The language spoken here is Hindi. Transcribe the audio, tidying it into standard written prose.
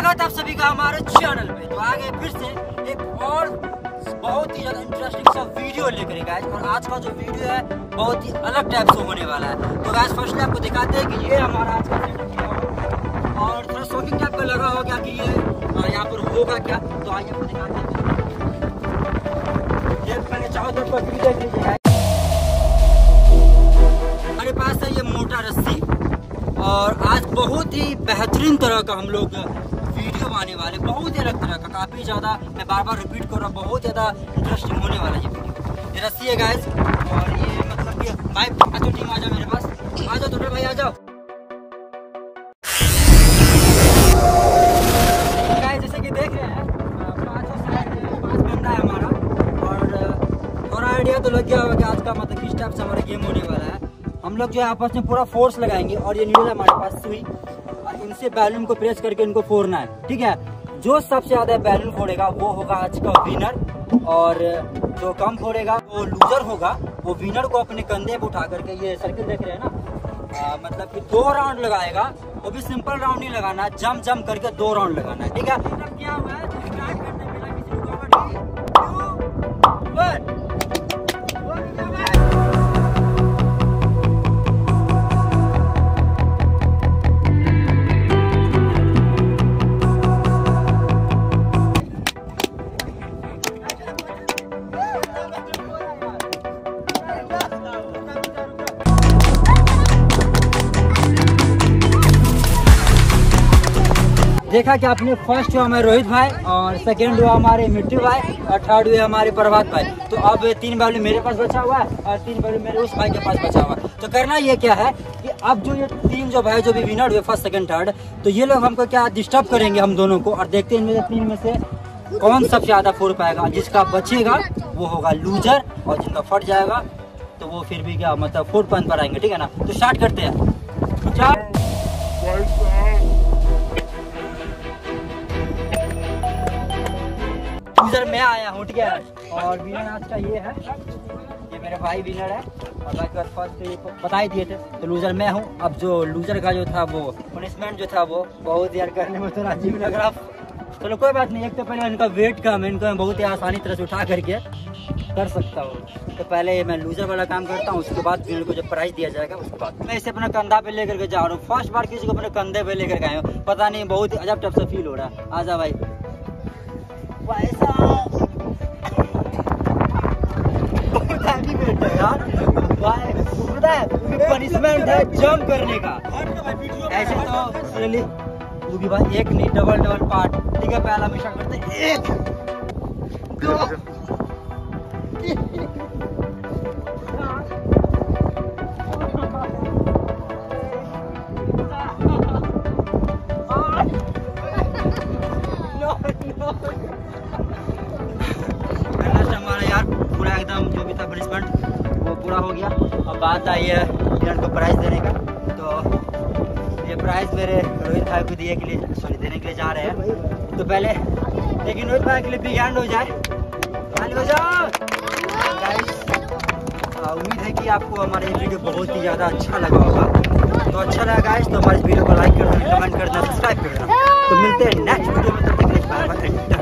स्वागत है आप सभी का हमारे चैनल पे। तो आगे फिर से एक और बहुत ही ज़्यादा इंटरेस्टिंग सा वीडियो लेकर गाइस, और आज का जो वीडियो है बहुत ही अलग टाइप से होने वाला है। तो गाइस फर्स्टली आपको दिखाते हैं कि ये हमारा आज का और थोड़ा शॉकिंग टाइप का लगा होगा कि ये यहाँ पर होगा क्या। तो आइए आपको दिखाते हैं, ये मैंने चाहो तो वीडियो देख लीजिए। हमारे पास है ये मोटा रस्सी और आज बहुत ही बेहतरीन तरह का हम लोग वीडियो आने वाले, बहुत ही अलग तरह का, काफ़ी ज़्यादा मैं बार बार रिपीट कर रहा हूँ, बहुत ज़्यादा इंटरेस्टिंग होने वाला है ये वीडियो। ये रस्सी है गाइस और ये मतलब कि भाई अच्छा टीम आ जाओ मेरे पास, आ जाओ छोटे भाई आ जाओ। गाइस जैसे कि देख रहे हैं पाँच बंदा है हमारा और थोड़ा आइडिया तो लग गया होगा कि आज का मतलब किस टाइप से हमारा गेम होने वाला है। हम लोग जो है आपस में पूरा फोर्स लगाएंगे और ये नील हमारे पास सुई और इनसे बैलून को प्रेस करके इनको फोड़ना है, ठीक है। जो सबसे ज्यादा बैलून फोड़ेगा वो होगा आज का विनर, और जो कम फोड़ेगा वो लूजर होगा। वो विनर को अपने कंधे पर उठा करके ये सर्किल देख रहे हैं ना, मतलब कि 2 राउंड लगाएगा, वो भी सिंपल राउंड नहीं लगाना, जम जम करके 2 राउंड लगाना है, ठीक है। क्या हुआ है देखा कि आपने फर्स्ट हुआ हमारे रोहित भाई और सेकंड हुआ हमारे मिट्टू भाई और थर्ड हुए हमारे प्रभात भाई। तो अब 3 बैलून मेरे पास बचा हुआ है और 3 बैलून मेरे उस भाई के पास बचा हुआ है। तो करना ये क्या है कि अब जो ये 3 जो भाई जो भी विनर हुए फर्स्ट सेकंड थर्ड, तो ये लोग हमको क्या डिस्टर्ब करेंगे हम दोनों को, और देखते हैं इनमें 3 में से कौन सबसे ज़्यादा फोड़ पाएगा। जिसका बचेगा वो होगा लूजर और जिनका फट जाएगा तो वो फिर भी क्या मतलब फोड़ पॉइंट पर आएंगे, ठीक है ना। तो स्टार्ट करते हैं। लूजर मैं आया हूँ, ठीक है, और विनर आज का ये है, ये मेरे भाई विनर है और भाई के फर्स्ट बता ही दिए थे, तो लूजर मैं हूँ। अब जो लूजर का जो था वो पनिशमेंट जो था वो बहुत यार करने में थोड़ा अजीब लग रहा, चलो कोई बात नहीं। एक तो पहले इनका वेट कम है, इनको मैं बहुत ही आसानी तरह से उठा करके कर सकता हूँ। तो पहले मैं लूजर वाला काम करता हूँ, उसके बाद विनर को जब प्राइज दिया जाएगा उसके बाद मैं इसे अपना कंधा पे लेकर के जा रहा हूँ। फर्स्ट बार किसी को अपने कंधे पे लेकर के आया हूँ, पता नहीं बहुत ही अजब टाइप सा फील हो रहा है। आजा भाई पनिशमेंट है जंप करने का, ऐसे तो भी भाई एक नहीं डबल डबल पार्ट, ठीक है। पहला हमेशा करते हैं 1 2 बात आई है विनर को प्राइज़ देने का। तो ये प्राइज़ मेरे रोहित भाई को दिए के लिए सॉरी देने के लिए जा रहे हैं। तो पहले लेकिन रोहित भाई के लिए बिग हैंड हो जाए, हो जाओ। उम्मीद है कि आपको हमारा ये वीडियो बहुत ही ज़्यादा अच्छा लगा होगा। तो अच्छा लगा गाइस तो हमारे वीडियो को लाइक करना, कमेंट करना, सब्सक्राइब करना। तो मिलते हैं नेक्स्ट वीडियो में, तब तक के लिए बाय बाय।